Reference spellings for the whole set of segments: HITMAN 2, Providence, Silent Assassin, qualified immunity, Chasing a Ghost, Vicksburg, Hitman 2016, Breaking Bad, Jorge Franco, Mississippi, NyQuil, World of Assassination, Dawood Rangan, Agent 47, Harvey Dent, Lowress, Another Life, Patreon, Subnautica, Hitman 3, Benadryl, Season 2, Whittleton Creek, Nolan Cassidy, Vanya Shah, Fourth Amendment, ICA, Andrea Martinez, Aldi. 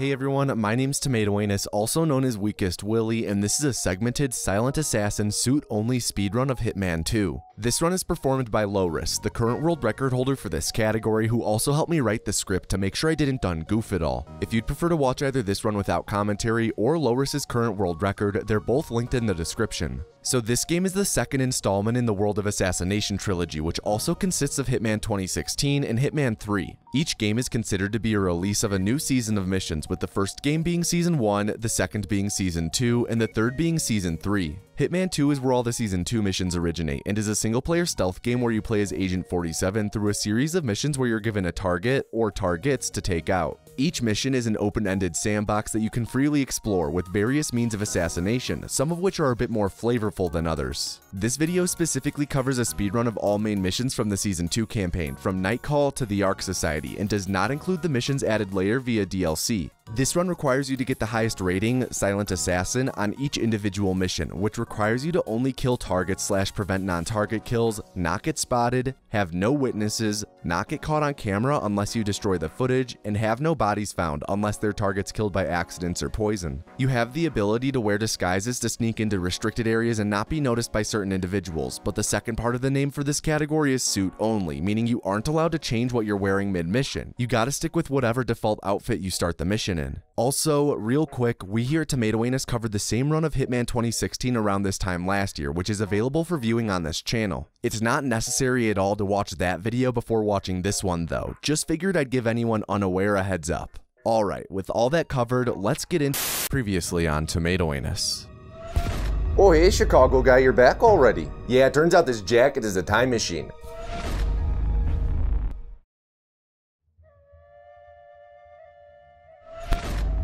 Hey everyone, my name's Tomato Anus, also known as Weakest Willy, and this is a segmented Silent Assassin Suit Only speedrun of Hitman 2. This run is performed by Lowress, the current world record holder for this category, who also helped me write the script to make sure I didn't goof at all. If you'd prefer to watch either this run without commentary or Lowress's current world record, they're both linked in the description. So this game is the second installment in the World of Assassination trilogy, which also consists of Hitman 2016 and Hitman 3. Each game is considered to be a release of a new season of missions, with the first game being Season 1, the second being Season 2, and the third being Season 3. Hitman 2 is where all the Season 2 missions originate, and is a single-player stealth game where you play as Agent 47 through a series of missions where you're given a target, or targets, to take out. Each mission is an open-ended sandbox that you can freely explore with various means of assassination, some of which are a bit more flavorful than others. This video specifically covers a speedrun of all main missions from the Season 2 campaign, from Nightcall to the Ark Society, and does not include the missions added later via DLC. This run requires you to get the highest rating, Silent Assassin, on each individual mission, which requires you to only kill targets / prevent non-target kills, not get spotted, have no witnesses, not get caught on camera unless you destroy the footage, and have no bodies found unless their targets killed by accidents or poison. You have the ability to wear disguises to sneak into restricted areas and not be noticed by certain individuals, but the second part of the name for this category is Suit Only, meaning you aren't allowed to change what you're wearing mid-mission. You gotta stick with whatever default outfit you start the mission in. Also, real quick, we here at Tomato Anus covered the same run of Hitman 2016 around this time last year, which is available for viewing on this channel. It's not necessary at all to watch that video before watching this one though, just figured I'd give anyone unaware a heads up. Alright, with all that covered, let's get into previously on Tomato Anus. Oh hey Chicago guy, you're back already. Yeah, it turns out this jacket is a time machine.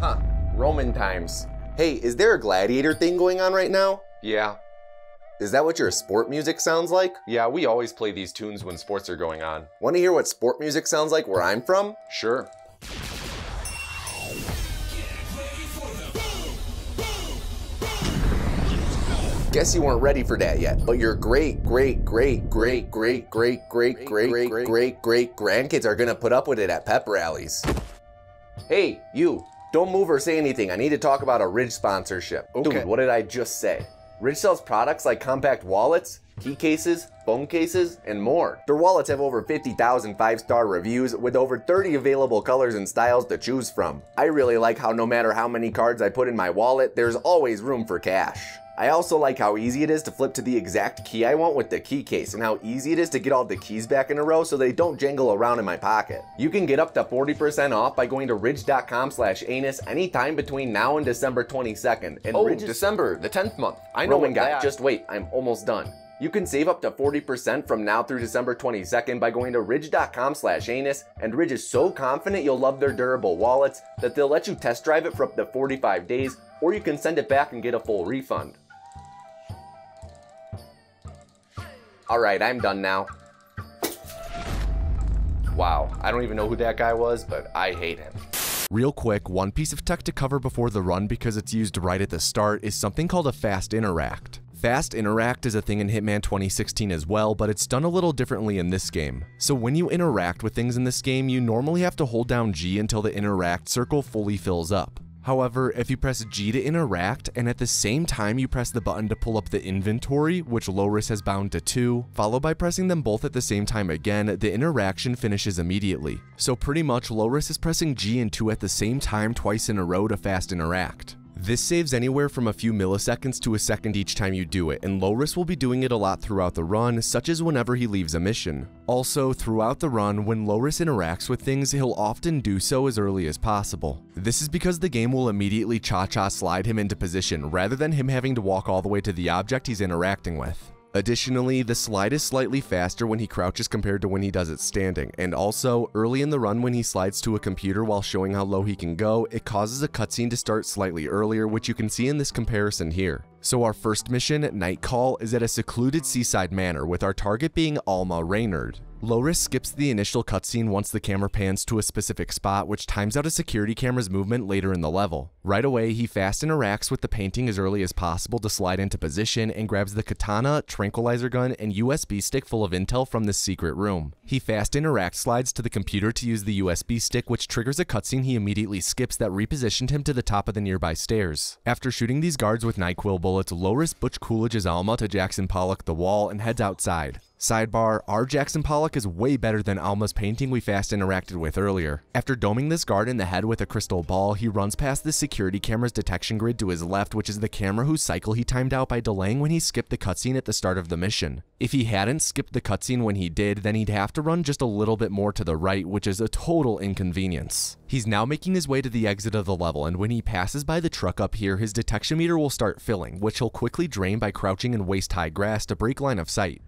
Huh, Roman times. Hey, is there a gladiator thing going on right now? Yeah. Is that what your sport music sounds like? Yeah, we always play these tunes when sports are going on. Want to hear what sport music sounds like where I'm from? Sure. Guess you weren't ready for that yet, but your great grandkids are gonna put up with it at pep rallies. Hey, you. Don't move or say anything. I need to talk about a Ridge sponsorship. Okay. Dude, what did I just say? Ridge sells products like compact wallets, key cases, phone cases, and more. Their wallets have over 50,000 five-star reviews with over 30 available colors and styles to choose from. I really like how no matter how many cards I put in my wallet, there's always room for cash. I also like how easy it is to flip to the exact key I want with the key case, and how easy it is to get all the keys back in a row so they don't jangle around in my pocket. You can get up to 40% off by going to ridge.com/anus anytime between now and December 22nd. And oh, December, the 10th month. I know. Roman guy, just wait, I'm almost done. You can save up to 40% from now through December 22nd by going to ridge.com/anus, and Ridge is so confident you'll love their durable wallets that they'll let you test drive it for up to 45 days, or you can send it back and get a full refund. Alright, I'm done now. Wow, I don't even know who that guy was, but I hate him. Real quick, one piece of tech to cover before the run because it's used right at the start is something called a fast interact. Fast interact is a thing in Hitman 2016 as well, but it's done a little differently in this game. So when you interact with things in this game, you normally have to hold down G until the interact circle fully fills up. However, if you press G to interact, and at the same time you press the button to pull up the inventory, which Lowress has bound to 2, followed by pressing them both at the same time again, the interaction finishes immediately. So pretty much Lowress is pressing G and 2 at the same time twice in a row to fast interact. This saves anywhere from a few milliseconds to a second each time you do it, and Lowress will be doing it a lot throughout the run, such as whenever he leaves a mission. Also, throughout the run, when Lowress interacts with things, he'll often do so as early as possible. This is because the game will immediately cha-cha slide him into position, rather than him having to walk all the way to the object he's interacting with. Additionally, the slide is slightly faster when he crouches compared to when he does it standing, and also, early in the run when he slides to a computer while showing how low he can go, it causes a cutscene to start slightly earlier, which you can see in this comparison here. So our first mission, Nightcall, is at a secluded seaside manor, with our target being Alma Reynard. Lowress skips the initial cutscene once the camera pans to a specific spot, which times out a security camera's movement later in the level. Right away, he fast interacts with the painting as early as possible to slide into position and grabs the katana, tranquilizer gun, and USB stick full of intel from this secret room. He fast interacts slides to the computer to use the USB stick, which triggers a cutscene he immediately skips that repositioned him to the top of the nearby stairs. After shooting these guards with NyQuil bullets, Lowress Butch Coolidge's Alma to Jackson Pollock the wall and heads outside. Sidebar, our Jackson Pollock is way better than Alma's painting we fast interacted with earlier. After doming this guard in the head with a crystal ball, he runs past the security camera's detection grid to his left, which is the camera whose cycle he timed out by delaying when he skipped the cutscene at the start of the mission. If he hadn't skipped the cutscene when he did, then he'd have to run just a little bit more to the right, which is a total inconvenience. He's now making his way to the exit of the level, and when he passes by the truck up here, his detection meter will start filling, which he'll quickly drain by crouching in waist-high grass to break line of sight.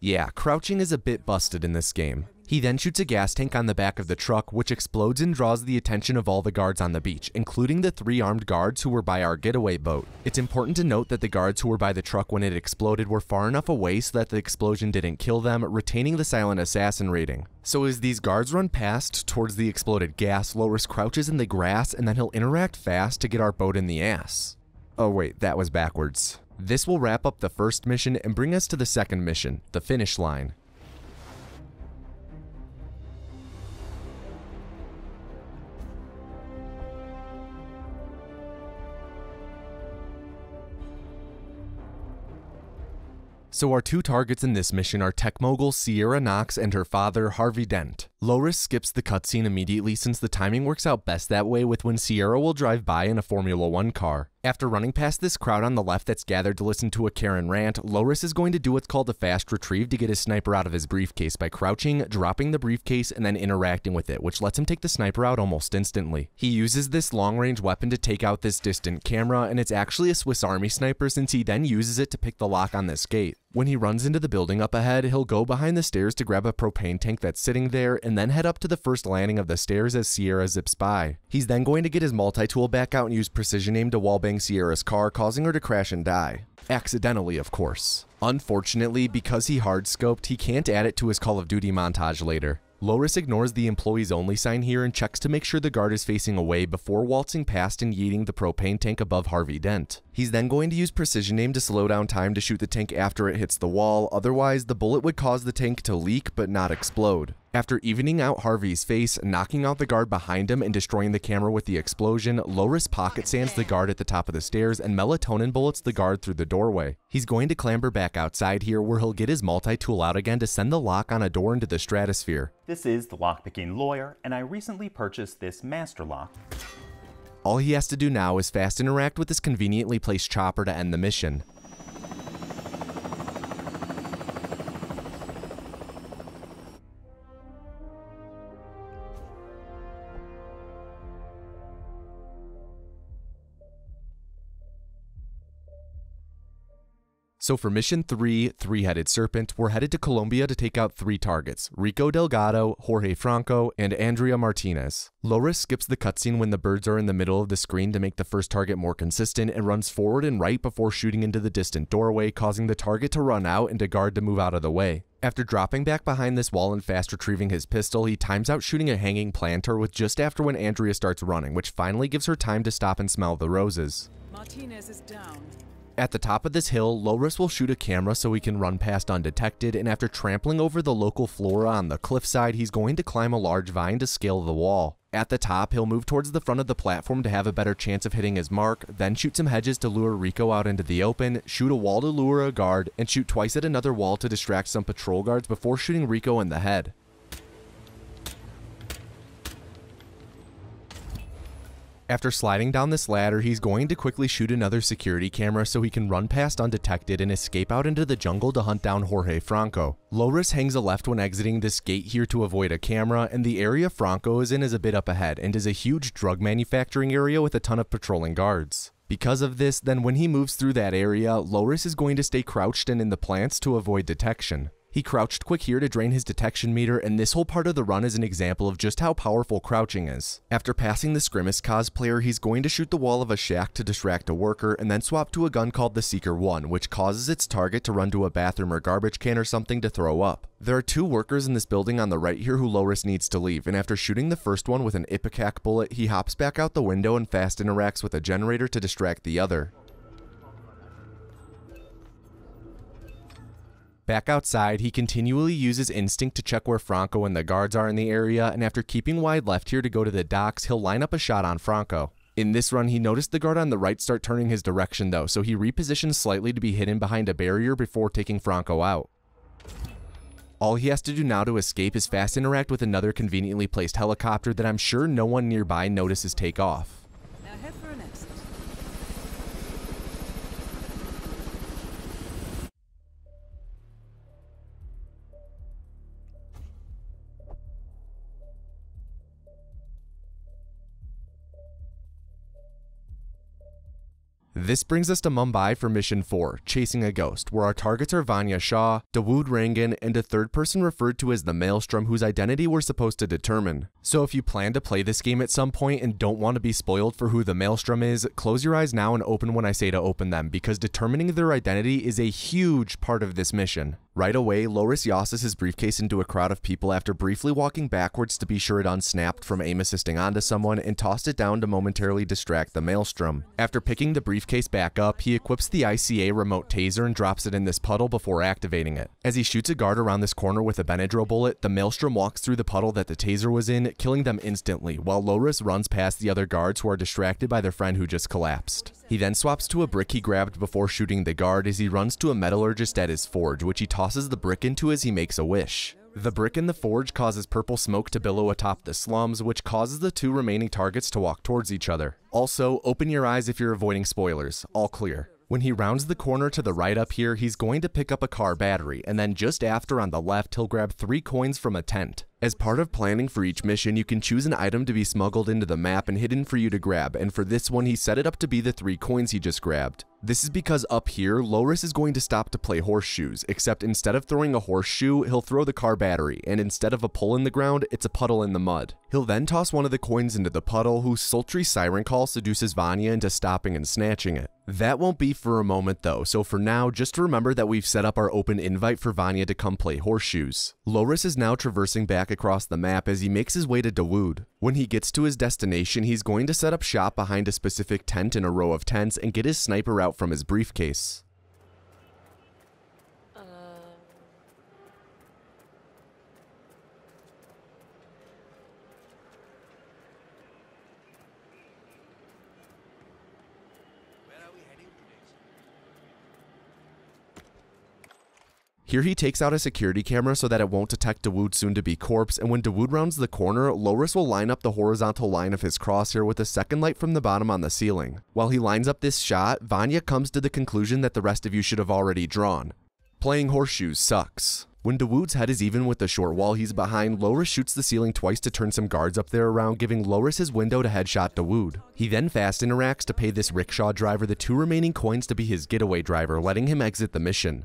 Yeah, crouching is a bit busted in this game. He then shoots a gas tank on the back of the truck, which explodes and draws the attention of all the guards on the beach, including the three armed guards who were by our getaway boat. It's important to note that the guards who were by the truck when it exploded were far enough away so that the explosion didn't kill them, retaining the Silent Assassin rating. So as these guards run past towards the exploded gas, Lowress crouches in the grass and then he'll interact fast to get our boat in the ass. Oh wait, that was backwards. This will wrap up the first mission and bring us to the second mission, the finish line. So our two targets in this mission are tech mogul Sierra Knox and her father, Harvey Dent. Lowress skips the cutscene immediately since the timing works out best that way with when Sierra will drive by in a Formula 1 car. After running past this crowd on the left that's gathered to listen to a Karen rant, Lowress is going to do what's called a fast retrieve to get his sniper out of his briefcase by crouching, dropping the briefcase, and then interacting with it, which lets him take the sniper out almost instantly. He uses this long-range weapon to take out this distant camera, and it's actually a Swiss Army sniper since he then uses it to pick the lock on this gate. When he runs into the building up ahead, he'll go behind the stairs to grab a propane tank that's sitting there and then head up to the first landing of the stairs as Sierra zips by. He's then going to get his multi-tool back out and use precision aim to wallbang Sierra's car, causing her to crash and die. Accidentally, of course. Unfortunately, because he hard-scoped, he can't add it to his Call of Duty montage later. Lowress ignores the employees only sign here and checks to make sure the guard is facing away before waltzing past and yeeting the propane tank above Harvey Dent. He's then going to use precision aim to slow down time to shoot the tank after it hits the wall, otherwise the bullet would cause the tank to leak but not explode. After evening out Harvey's face, knocking out the guard behind him and destroying the camera with the explosion, Lowress pocket sands the guard at the top of the stairs and melatonin bullets the guard through the doorway. He's going to clamber back outside here where he'll get his multi-tool out again to send the lock on a door into the stratosphere. This is the Lockpicking Lawyer, and I recently purchased this master lock. All he has to do now is fast interact with this conveniently placed chopper to end the mission. So for Mission 3, Three-Headed Serpent, we're headed to Colombia to take out three targets, Rico Delgado, Jorge Franco, and Andrea Martinez. Lowress skips the cutscene when the birds are in the middle of the screen to make the first target more consistent and runs forward and right before shooting into the distant doorway, causing the target to run out and a guard to move out of the way. After dropping back behind this wall and fast retrieving his pistol, he times out shooting a hanging planter with just after when Andrea starts running, which finally gives her time to stop and smell the roses. Martinez is down. At the top of this hill, Lowress will shoot a camera so he can run past undetected, and after trampling over the local flora on the cliffside, he's going to climb a large vine to scale the wall. At the top, he'll move towards the front of the platform to have a better chance of hitting his mark, then shoot some hedges to lure Rico out into the open, shoot a wall to lure a guard, and shoot twice at another wall to distract some patrol guards before shooting Rico in the head. After sliding down this ladder, he's going to quickly shoot another security camera so he can run past undetected and escape out into the jungle to hunt down Jorge Franco. Lowress hangs a left when exiting this gate here to avoid a camera, and the area Franco is in is a bit up ahead and is a huge drug manufacturing area with a ton of patrolling guards. Because of this, then when he moves through that area, Lowress is going to stay crouched and in the plants to avoid detection. He crouched quick here to drain his detection meter, and this whole part of the run is an example of just how powerful crouching is. After passing the Grimace cosplayer, he's going to shoot the wall of a shack to distract a worker, and then swap to a gun called the Seeker 1, which causes its target to run to a bathroom or garbage can or something to throw up. There are two workers in this building on the right here who Lowress needs to leave, and after shooting the first one with an ipecac bullet, he hops back out the window and fast interacts with a generator to distract the other. Back outside, he continually uses instinct to check where Franco and the guards are in the area, and after keeping wide left here to go to the docks, he'll line up a shot on Franco. In this run, he noticed the guard on the right start turning his direction though, so he repositions slightly to be hidden behind a barrier before taking Franco out. All he has to do now to escape is fast interact with another conveniently placed helicopter that I'm sure no one nearby notices take off. Now head for an exit. This brings us to Mumbai for Mission 4, Chasing a Ghost, where our targets are Vanya Shah, Dawood Rangan, and a third person referred to as the Maelstrom, whose identity we're supposed to determine. So if you plan to play this game at some point and don't want to be spoiled for who the Maelstrom is, close your eyes now and open when I say to open them, because determining their identity is a huge part of this mission. Right away, Lowress tosses his briefcase into a crowd of people after briefly walking backwards to be sure it unsnapped from aim assisting onto someone, and tossed it down to momentarily distract the Maelstrom. After picking the briefcase back up, he equips the ICA remote taser and drops it in this puddle before activating it. As he shoots a guard around this corner with a Benadryl bullet, the Maelstrom walks through the puddle that the taser was in, killing them instantly, while Lowress runs past the other guards who are distracted by their friend who just collapsed. He then swaps to a brick he grabbed before shooting the guard as he runs to a metallurgist at his forge, which he tosses the brick into as he makes a wish. The brick in the forge causes purple smoke to billow atop the slums, which causes the two remaining targets to walk towards each other. Also, open your eyes if you're avoiding spoilers. All clear. When he rounds the corner to the right up here, he's going to pick up a car battery, and then just after on the left, he'll grab 3 coins from a tent. As part of planning for each mission, you can choose an item to be smuggled into the map and hidden for you to grab, and for this one he set it up to be the 3 coins he just grabbed. This is because up here, Lowress is going to stop to play horseshoes, except instead of throwing a horseshoe, he'll throw the car battery, and instead of a pole in the ground, it's a puddle in the mud. He'll then toss one of the coins into the puddle, whose sultry siren call seduces Vanya into stopping and snatching it. That won't be for a moment though, so for now, just remember that we've set up our open invite for Vanya to come play horseshoes. Lowress is now traversing back across the map as he makes his way to Dawood. When he gets to his destination, he's going to set up shop behind a specific tent in a row of tents and get his sniper out from his briefcase. Here he takes out a security camera so that it won't detect Dawood's soon-to-be corpse, and when Dawood rounds the corner, Lowress will line up the horizontal line of his crosshair with a second light from the bottom on the ceiling. While he lines up this shot, Vanya comes to the conclusion that the rest of you should have already drawn. Playing horseshoes sucks. When Dawood's head is even with the short wall he's behind, Lowress shoots the ceiling twice to turn some guards up there around, giving Lowress his window to headshot Dawood. He then fast interacts to pay this rickshaw driver the 2 remaining coins to be his getaway driver, letting him exit the mission.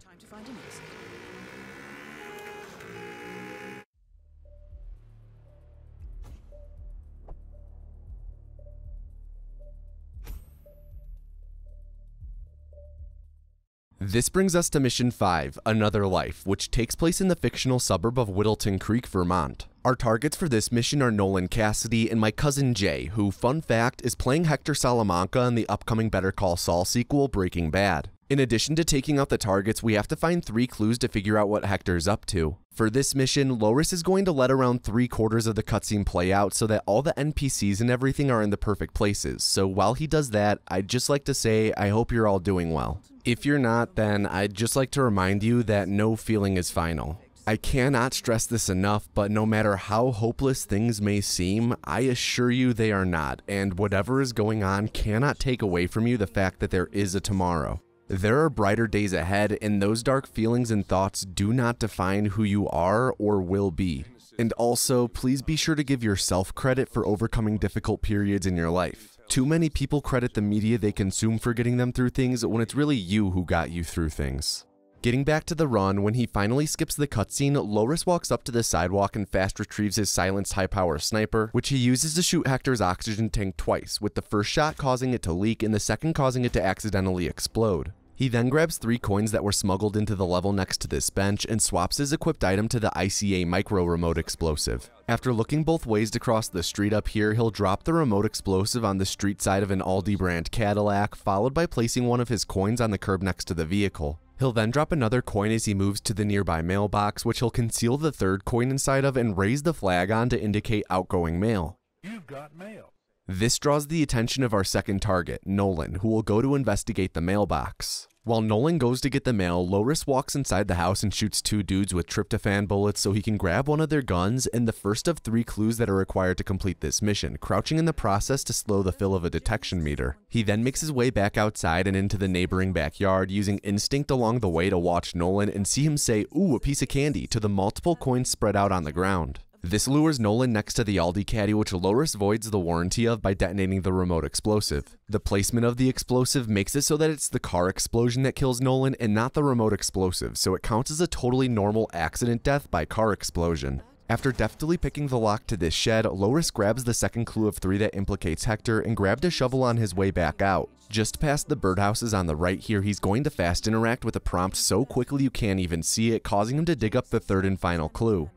This brings us to Mission 5, Another Life, which takes place in the fictional suburb of Whittleton Creek, Vermont. Our targets for this mission are Nolan Cassidy and my cousin Jay, who, fun fact, is playing Hector Salamanca in the upcoming Better Call Saul sequel, Breaking Bad. In addition to taking out the targets, we have to find 3 clues to figure out what Hector's up to. For this mission, Lowress is going to let around 3/4 of the cutscene play out so that all the NPCs and everything are in the perfect places, so while he does that, I'd just like to say I hope you're all doing well. If you're not, then I'd just like to remind you that no feeling is final. I cannot stress this enough, but no matter how hopeless things may seem, I assure you they are not, and whatever is going on cannot take away from you the fact that there is a tomorrow. There are brighter days ahead, and those dark feelings and thoughts do not define who you are or will be. And also, please be sure to give yourself credit for overcoming difficult periods in your life. Too many people credit the media they consume for getting them through things when it's really you who got you through things. Getting back to the run, when he finally skips the cutscene, Lowress walks up to the sidewalk and fast retrieves his silenced high-power sniper, which he uses to shoot Hector's oxygen tank twice, with the first shot causing it to leak and the second causing it to accidentally explode. He then grabs 3 coins that were smuggled into the level next to this bench and swaps his equipped item to the ICA micro remote explosive. After looking both ways to cross the street up here, he'll drop the remote explosive on the street side of an Aldi brand Cadillac, followed by placing one of his coins on the curb next to the vehicle. He'll then drop another coin as he moves to the nearby mailbox, which he'll conceal the third coin inside of and raise the flag on to indicate outgoing mail. You've got mail. This draws the attention of our second target, Nolan, who will go to investigate the mailbox. While Nolan goes to get the mail, Lowress walks inside the house and shoots 2 dudes with tryptophan bullets so he can grab one of their guns and the first of 3 clues that are required to complete this mission, crouching in the process to slow the fill of a detection meter. He then makes his way back outside and into the neighboring backyard, using instinct along the way to watch Nolan and see him say, "Ooh, a piece of candy," to the multiple coins spread out on the ground. This lures Nolan next to the Aldi caddy, which Lowress voids the warranty of by detonating the remote explosive. The placement of the explosive makes it so that it's the car explosion that kills Nolan and not the remote explosive, so it counts as a totally normal accident death by car explosion. After deftly picking the lock to this shed, Lowress grabs the second clue of 3 that implicates Hector and grabbed a shovel on his way back out. Just past the birdhouses on the right here, he's going to fast interact with a prompt so quickly you can't even see it, causing him to dig up the third and final clue.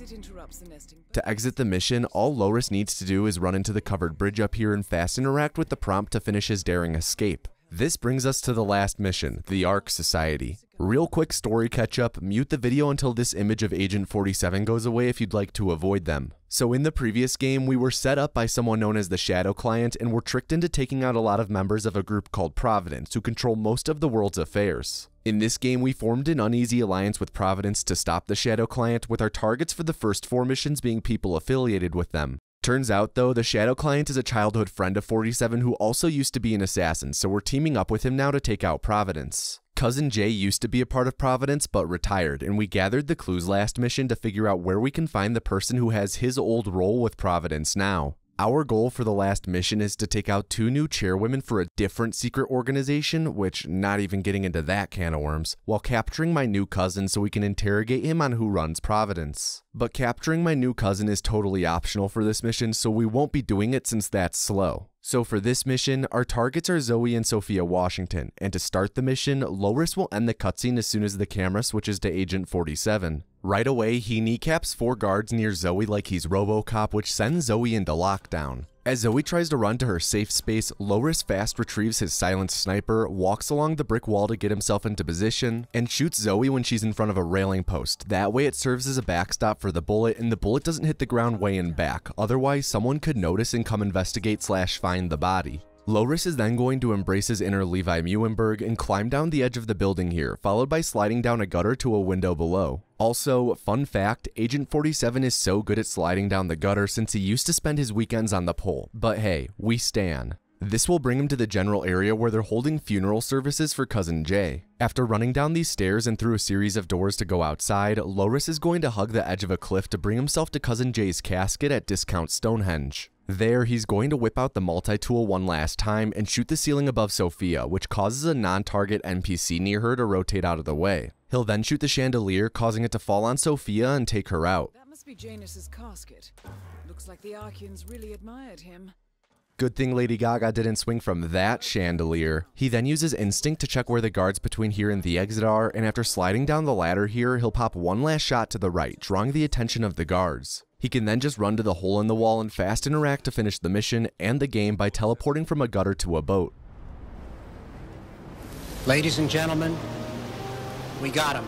It interrupts the nesting. To exit the mission, all Lowress needs to do is run into the covered bridge up here and fast interact with the prompt to finish his daring escape. This brings us to the last mission, the Ark Society. Real quick story catch up, mute the video until this image of Agent 47 goes away if you'd like to avoid them. So in the previous game, we were set up by someone known as the Shadow Client and were tricked into taking out a lot of members of a group called Providence who control most of the world's affairs. In this game, we formed an uneasy alliance with Providence to stop the Shadow Client, with our targets for the first 4 missions being people affiliated with them. Turns out, though, the Shadow Client is a childhood friend of 47 who also used to be an assassin, so we're teaming up with him now to take out Providence. Cousin Jay used to be a part of Providence but retired, and we gathered the clues last mission to figure out where we can find the person who has his old role with Providence now. Our goal for the last mission is to take out 2 new chairwomen for a different secret organization, which, not even getting into that can of worms, while capturing my new cousin so we can interrogate him on who runs Providence. But capturing my new cousin is totally optional for this mission, so we won't be doing it since that's slow. So for this mission, our targets are Zoe and Sophia Washington, and to start the mission, Lowress will end the cutscene as soon as the camera switches to Agent 47. Right away, he kneecaps 4 guards near Zoe like he's RoboCop, which sends Zoe into lockdown. As Zoe tries to run to her safe space, Lowress fast retrieves his silenced sniper, walks along the brick wall to get himself into position, and shoots Zoe when she's in front of a railing post. That way it serves as a backstop for the bullet, and the bullet doesn't hit the ground way in back. Otherwise, someone could notice and come investigate/find the body. Lowress is then going to embrace his inner Levi Muenberg and climb down the edge of the building here, followed by sliding down a gutter to a window below. Also, fun fact, Agent 47 is so good at sliding down the gutter since he used to spend his weekends on the pole, but hey, we stan. This will bring him to the general area where they're holding funeral services for Cousin Jay. After running down these stairs and through a series of doors to go outside, Lowress is going to hug the edge of a cliff to bring himself to Cousin Jay's casket at Discount Stonehenge. There, he's going to whip out the multi-tool one last time and shoot the ceiling above Sophia, which causes a non-target NPC near her to rotate out of the way. He'll then shoot the chandelier, causing it to fall on Sophia and take her out. That must be Janus's casket. Looks like the Arkians really admired him. Good thing Lady Gaga didn't swing from that chandelier. He then uses instinct to check where the guards between here and the exit are, and after sliding down the ladder here, he'll pop one last shot to the right, drawing the attention of the guards. He can then just run to the hole in the wall and fast interact to finish the mission and the game by teleporting from a gutter to a boat. Ladies and gentlemen, we got him.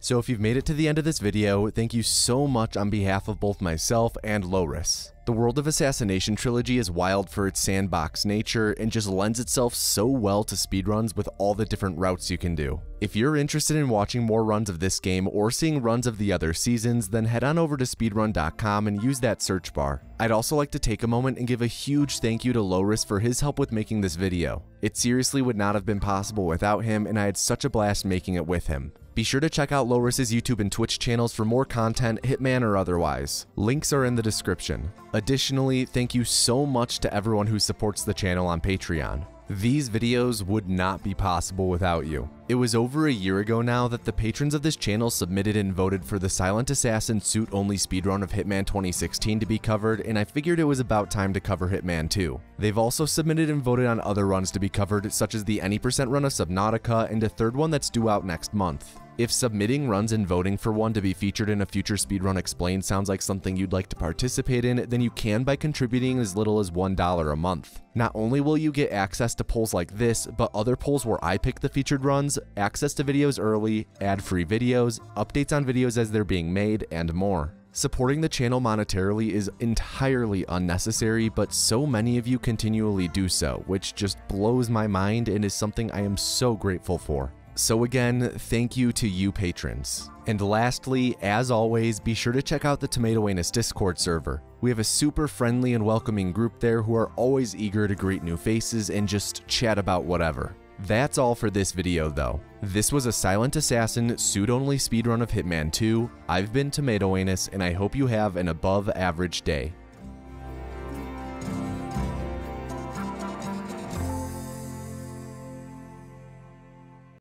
So if you've made it to the end of this video, thank you so much on behalf of both myself and Lowress. The World of Assassination trilogy is wild for its sandbox nature and just lends itself so well to speedruns with all the different routes you can do. If you're interested in watching more runs of this game or seeing runs of the other seasons, then head on over to speedrun.com and use that search bar. I'd also like to take a moment and give a huge thank you to Lowress for his help with making this video. It seriously would not have been possible without him, and I had such a blast making it with him. Be sure to check out Lowress's YouTube and Twitch channels for more content, Hitman or otherwise. Links are in the description. Additionally, thank you so much to everyone who supports the channel on Patreon. These videos would not be possible without you. It was over a year ago now that the patrons of this channel submitted and voted for the Silent Assassin Suit Only speedrun of Hitman 2016 to be covered, and I figured it was about time to cover Hitman 2. They've also submitted and voted on other runs to be covered, such as the Any% run of Subnautica and a third one that's due out next month. If submitting runs and voting for one to be featured in a future Speedrun Explained sounds like something you'd like to participate in, then you can by contributing as little as $1 a month. Not only will you get access to polls like this, but other polls where I pick the featured runs, access to videos early, ad-free videos, updates on videos as they're being made, and more. Supporting the channel monetarily is entirely unnecessary, but so many of you continually do so, which just blows my mind and is something I am so grateful for. So again, thank you to you patrons. And lastly, as always, be sure to check out the TomatoAnus Discord server. We have a super friendly and welcoming group there who are always eager to greet new faces and just chat about whatever. That's all for this video though. This was a Silent Assassin Suit Only speedrun of Hitman 2. I've been TomatoAnus, and I hope you have an above average day.